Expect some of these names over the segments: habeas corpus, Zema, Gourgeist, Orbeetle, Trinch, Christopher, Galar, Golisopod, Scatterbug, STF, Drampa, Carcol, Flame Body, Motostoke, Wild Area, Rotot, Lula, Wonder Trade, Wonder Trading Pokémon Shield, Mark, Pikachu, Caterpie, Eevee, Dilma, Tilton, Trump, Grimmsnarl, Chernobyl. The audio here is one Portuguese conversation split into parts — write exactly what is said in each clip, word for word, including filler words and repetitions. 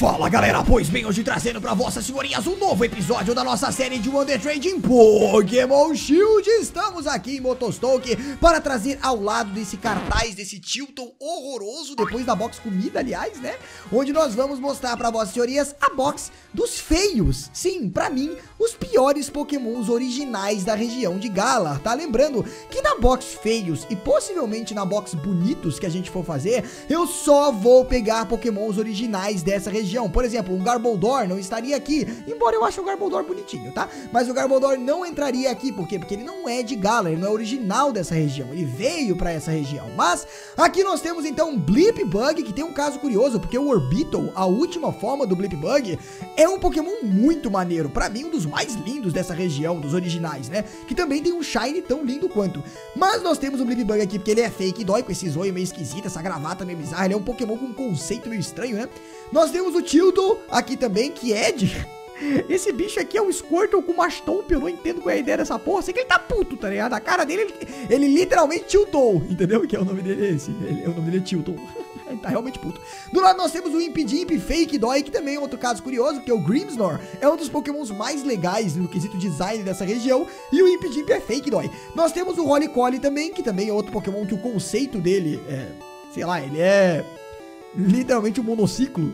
Fala galera, pois bem, hoje trazendo pra vossas senhorinhas um novo episódio da nossa série de Wonder Trading Pokémon Shield. Estamos aqui em Motostoke para trazer ao lado desse cartaz, desse Tilton horroroso, depois da box comida, aliás, né? Onde nós vamos mostrar pra vossas senhorinhas a box dos feios. Sim, pra mim, os piores Pokémons originais da região de Galar, tá? Lembrando que na box feios e possivelmente na box bonitos que a gente for fazer, eu só vou pegar Pokémons originais dessa região. Por exemplo, um Garbodor não estaria aqui, embora eu ache o Garbodor bonitinho, tá? Mas o Garbodor não entraria aqui, por quê? Porque ele não é de Galar, ele não é original dessa região, ele veio pra essa região. Mas aqui nós temos então um Blipbug, que tem um caso curioso, porque o Orbeetle, a última forma do Blipbug, é um Pokémon muito maneiro, pra mim um dos mais lindos dessa região, dos originais, né? Que também tem um Shiny tão lindo quanto. Mas nós temos o Blipbug aqui, porque ele é fake, dói com esse zoio meio esquisito, essa gravata meio bizarra, ele é um Pokémon com um conceito meio estranho, né? Nós temos o Tilton aqui também, que é de... Esse bicho aqui é um Squirtle com Machamp, eu não entendo qual é a ideia dessa porra, sei que ele tá puto, tá ligado? A cara dele, ele, ele literalmente tiltou, entendeu? Que é o nome dele, é esse, ele, o nome dele é Tilton. Ele tá realmente puto. Do lado nós temos o Impidimp Fake Dói, que também é outro caso curioso, porque o Grimmsnarl é um dos Pokémons mais legais no quesito design dessa região, e o Impidimp é Fake Dói. Nós temos o Rolycoly também, que também é outro Pokémon que o conceito dele é... Sei lá, ele é... literalmente um monociclo.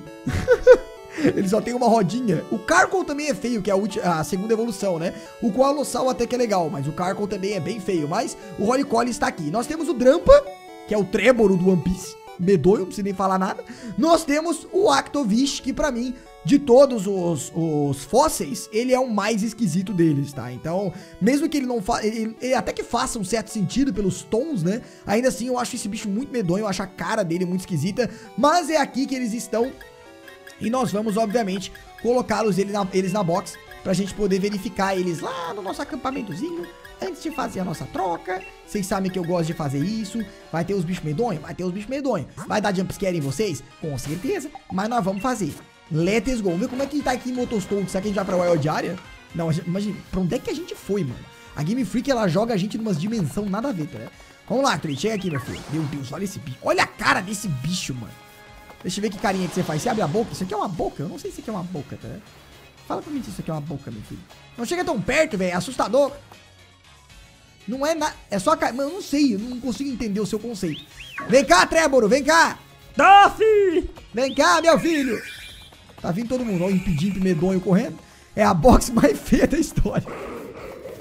Ele só tem uma rodinha. O Carcol também é feio, que é a, a segunda evolução, né? O Qualo Sal até que é legal, mas o Carcol também é bem feio. Mas o Rolycoly está aqui. Nós temos o Drampa, que é o Trébolo do One Piece. Medonho, não precisa nem falar nada. Nós temos o Arctovish, que pra mim, de todos os, os fósseis, ele é o mais esquisito deles, tá? Então, mesmo que ele não faça, ele, ele até que faça um certo sentido pelos tons, né? Ainda assim, eu acho esse bicho muito medonho, eu acho a cara dele muito esquisita. Mas é aqui que eles estão e nós vamos, obviamente, colocá-los eles na, eles na box pra gente poder verificar eles lá no nosso acampamentozinho. Antes de fazer a nossa troca, vocês sabem que eu gosto de fazer isso. Vai ter os bichos medonhos? Vai ter os bichos medonhos. Vai dar jumpscare em vocês? Com certeza. Mas nós vamos fazer. Let's go. Vamos ver como é que tá aqui em Motostoke. Será que a gente vai pra Wild Area? Não, gente, imagina. Pra onde é que a gente foi, mano? A Game Freak, ela joga a gente numas dimensão nada a ver, tá? Né? Vamos lá, Trinch. Chega aqui, meu filho. Meu Deus, olha esse bicho. Olha a cara desse bicho, mano. Deixa eu ver que carinha que você faz. Você abre a boca? Isso aqui é uma boca? Eu não sei se isso aqui é uma boca, tá? Né? Fala pra mim se isso aqui é uma boca, meu filho. Não chega tão perto, velho. É assustador. Não é nada, é só a cara, mas eu não sei, eu não consigo entender o seu conceito. Vem cá, Trébolo, vem cá. Dofi! Vem cá, meu filho. Tá vindo todo mundo, ó, impedindo, medonho, correndo. É a box mais feia da história.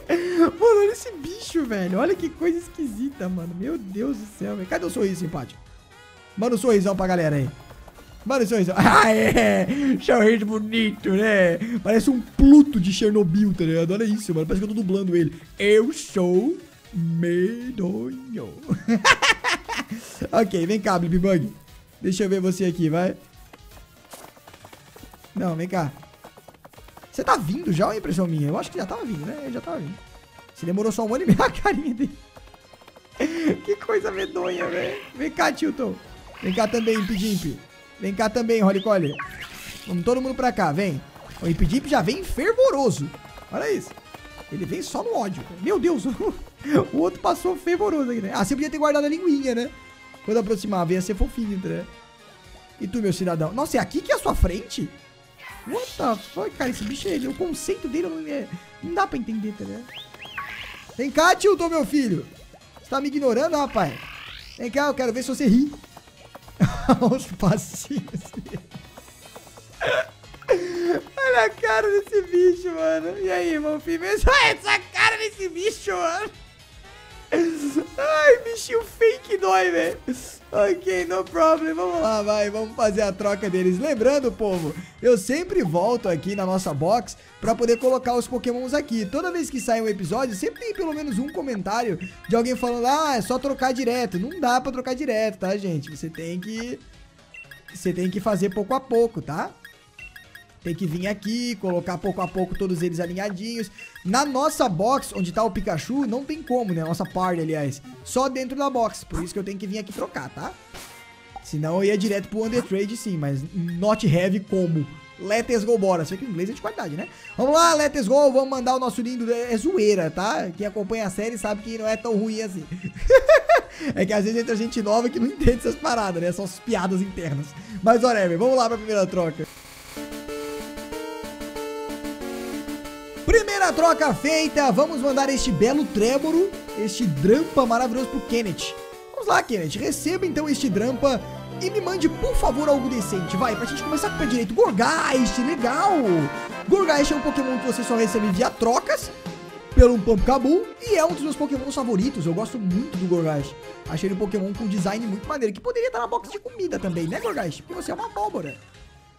Mano, olha esse bicho, velho. Olha que coisa esquisita, mano. Meu Deus do céu, velho. Cadê o sorriso simpático? Manda um sorrisão pra galera aí. Manda um sorrisão. Ah, é! Sorriso bonito, né? Parece um Pluto de Chernobyl, tá ligado? Olha isso, mano. Parece que eu tô dublando ele. Eu sou medonho. Ok, vem cá, Blipbug. Deixa eu ver você aqui, vai. Não, vem cá. Você tá vindo já ou é impressão minha? Eu acho que já tava vindo, né? Eu já tava vindo. Você demorou só um ano e meio a carinha dele. Que coisa medonha, velho. Vem cá, Tilton. Vem cá também, Impidimp. Vem cá também, Rolycoly. Vamos todo mundo pra cá, vem. O Impidimp já vem fervoroso. Olha isso. Ele vem só no ódio. Meu Deus. O outro passou fervoroso aqui, né? Ah, você podia ter guardado a linguinha, né? Quando aproximava, ia ser fofinho, né? E tu, meu cidadão? Nossa, é aqui que é a sua frente? What the fuck, cara? Esse bicho é ele. O conceito dele não, é... não dá pra entender, tá ligado? Vem cá, Tilton, meu filho. Você tá me ignorando, rapaz? Vem cá, eu quero ver se você ri. Os passinhos. Olha a cara desse bicho, mano. E aí, irmão filho? Olha essa cara desse bicho, mano. Ai, bichinho fake dói, velho. Ok, no problem. Vamos lá, vai, vamos fazer a troca deles. Lembrando, povo, eu sempre volto aqui na nossa box pra poder colocar os pokémons aqui. Toda vez que sai um episódio, sempre tem pelo menos um comentário de alguém falando: ah, é só trocar direto. Não dá pra trocar direto, tá, gente? Você tem que... Você tem que fazer pouco a pouco, tá? Tem que vir aqui, colocar pouco a pouco todos eles alinhadinhos. Na nossa box, onde tá o Pikachu, não tem como, né? Nossa party, aliás. Só dentro da box. Por isso que eu tenho que vir aqui trocar, tá? Senão eu ia direto pro Undertrade, sim. Mas not heavy como. Let's go, bora. Só que o inglês é de qualidade, né? Vamos lá, let's go. Vamos mandar o nosso lindo... É zoeira, tá? Quem acompanha a série sabe que não é tão ruim assim. É que às vezes entra gente nova que não entende essas paradas, né? São as piadas internas. Mas, olha, vamos lá pra primeira troca. Primeira troca feita, vamos mandar este belo Tréboro, este Drampa maravilhoso pro Kenneth. Vamos lá, Kenneth, receba então este Drampa e me mande, por favor, algo decente. Vai, pra gente começar com o pé direito. Gourgeist, legal! Gourgeist é um Pokémon que você só recebe via trocas pelo Pampacabu e é um dos meus Pokémons favoritos. Eu gosto muito do Gourgeist. Achei ele um Pokémon com design muito maneiro, que poderia estar na box de comida também, né, Gourgeist? Porque você é uma abóbora.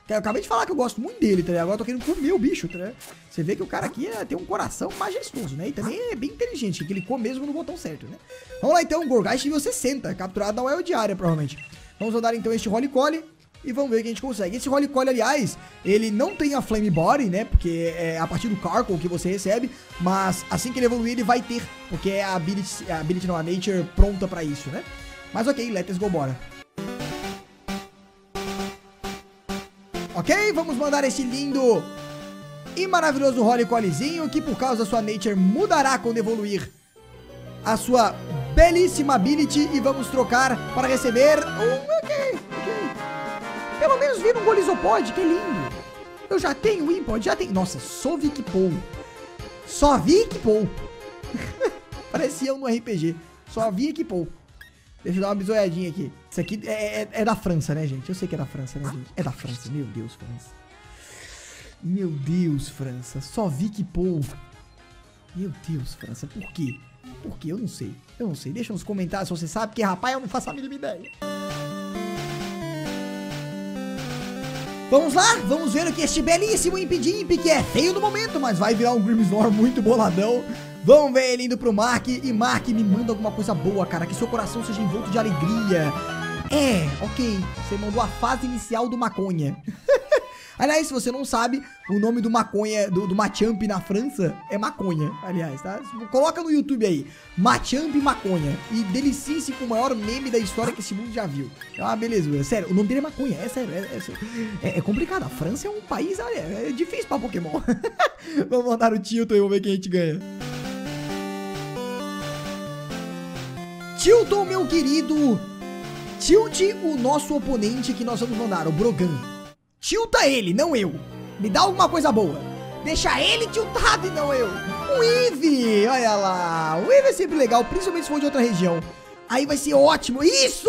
Eu acabei de falar que eu gosto muito dele, tá ligado? Agora eu tô querendo comer o bicho, tá ligado? Você vê que o cara aqui é, tem um coração majestoso, né? E também é bem inteligente, que ele come mesmo no botão certo, né? Vamos lá então, Gourgeist nível sessenta, capturado na Wild Area, provavelmente. Vamos rodar então este Rolycoly e vamos ver o que a gente consegue. Esse Rolycoly, aliás, ele não tem a Flame Body, né? Porque é a partir do Carcol que você recebe, mas assim que ele evoluir ele vai ter, porque é a ability, a ability não, a Nature pronta pra isso, né? Mas ok, let's go, bora. Ok, vamos mandar esse lindo e maravilhoso Rolycolyzinho, que por causa da sua Nature mudará quando evoluir a sua belíssima ability, e vamos trocar para receber um... Ok, ok. Pelo menos vira um Golisopod, que lindo. Eu já tenho o Impod, já tenho... Nossa, só Vicpool. Só Vicpool. Parecia eu no R P G. Só Vicpool. Deixa eu dar uma bisoiadinha aqui. Isso aqui é, é, é da França, né, gente? Eu sei que é da França, né, gente? É da França. Meu Deus, França. Meu Deus, França. Só Vicpool. Meu Deus, França. Por quê? Por quê? Eu não sei. Eu não sei. Deixa nos comentários se você sabe, porque, rapaz, eu não faço a mínima ideia. Vamos lá? Vamos ver o que este belíssimo Impidimp, que é feio no momento, mas vai virar um Grimmsnarl muito boladão. Vamos ver ele indo pro Mark. E Mark, me manda alguma coisa boa, cara. Que seu coração seja envolto de alegria. É, ok. Você mandou a fase inicial do maconha. Aliás, se você não sabe, o nome do maconha, do, do Machamp na França é maconha, aliás, tá? Coloca no YouTube aí, Machamp e maconha. E delicie-se com o maior meme da história que esse mundo já viu. É uma belezura, sério, o nome dele é maconha, é sério, é, é, sério. é, é complicado. A França é um país, é, é difícil pra Pokémon. Vamos mandar o Tilton e vamos ver quem a gente ganha. Tilton, meu querido, tilte o nosso oponente que nós vamos mandar, o Brogan. Tilta ele, não eu. Me dá alguma coisa boa. Deixa ele tiltado e não eu. O Eevee, olha lá. O Eevee é sempre legal, principalmente se for de outra região. Aí vai ser ótimo. Isso,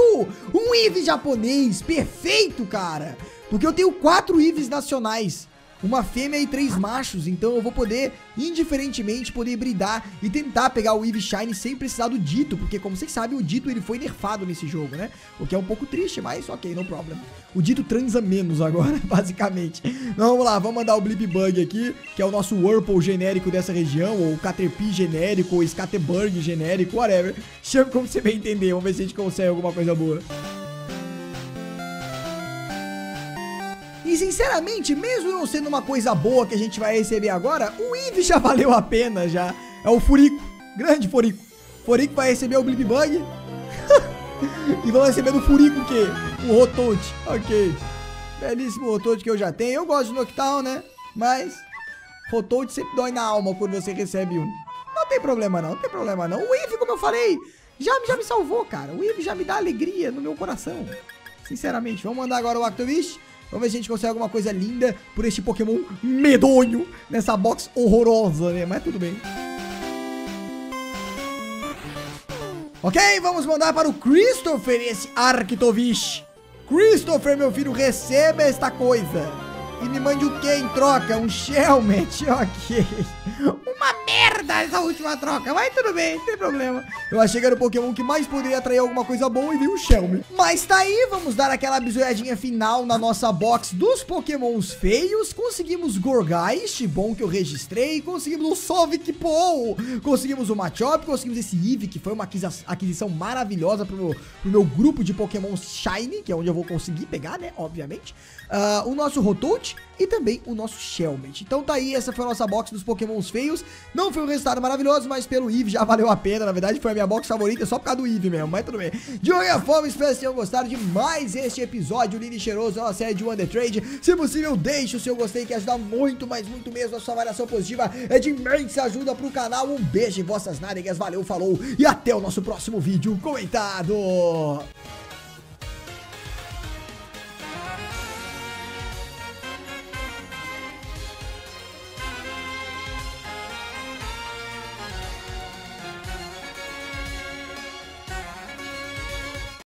um Eevee japonês. Perfeito, cara. Porque eu tenho quatro Eevees nacionais, uma fêmea e três machos, então eu vou poder, indiferentemente, poder hibridar e tentar pegar o Eevee Shine sem precisar do Ditto, porque como vocês sabem, o Ditto ele foi nerfado nesse jogo, né? O que é um pouco triste, mas ok, no problem. O Ditto transa menos agora, basicamente. Então, vamos lá, vamos mandar o Blipbug aqui, que é o nosso Whirlpool genérico dessa região, ou Caterpie genérico, ou Scatterbug genérico, whatever. Chama como você bem entender, vamos ver se a gente consegue alguma coisa boa. E sinceramente, mesmo não sendo uma coisa boa que a gente vai receber agora, o Eevee já valeu a pena já. É o Furico, grande Furico. Furico vai receber o Blipbug e vão receber do Furico o quê? O Rotot, ok. Belíssimo Rotot que eu já tenho. Eu gosto do Noctowl, né? Mas Rotot sempre dói na alma quando você recebe um. Não tem problema não, não tem problema não. O Eevee, como eu falei, já, já me salvou, cara. O Eevee já me dá alegria no meu coração. Sinceramente, vamos mandar agora o Arctovish. Vamos ver se a gente consegue alguma coisa linda por este Pokémon medonho nessa box horrorosa, né? Mas tudo bem. Ok, vamos mandar para o Christopher esse Arctovish. Christopher, meu filho, receba esta coisa. E me mande o que em troca? Um Shelmet, ok. Uma merda essa última troca, mas tudo bem, não tem problema. Eu achei que era o Pokémon que mais poderia atrair alguma coisa boa e veio o Shelmet. Mas tá aí, vamos dar aquela bisoiadinha final na nossa box dos Pokémons feios. Conseguimos Gourgeist, bom que eu registrei. Conseguimos o Sovicpool, conseguimos o Machamp, conseguimos esse Eevee, que foi uma aquisição maravilhosa pro meu, pro meu grupo de Pokémons Shiny, que é onde eu vou conseguir pegar, né, obviamente. Uh, o nosso Rotot e também o nosso Shelmet. Então tá aí, essa foi a nossa box dos Pokémons feios. Não foi um resultado maravilhoso, mas pelo Eevee já valeu a pena. Na verdade foi a minha box favorita só por causa do Eevee mesmo, mas tudo bem. De qualquer forma, espero que tenham gostado de mais este episódio lindo e cheiroso da nossa série de Wonder Trade. Se possível, deixe o seu gostei, que ajuda muito, mas muito mesmo. A sua avaliação positiva é de imensa ajuda pro canal. Um beijo em vossas nádegas, valeu, falou, e até o nosso próximo vídeo comentado.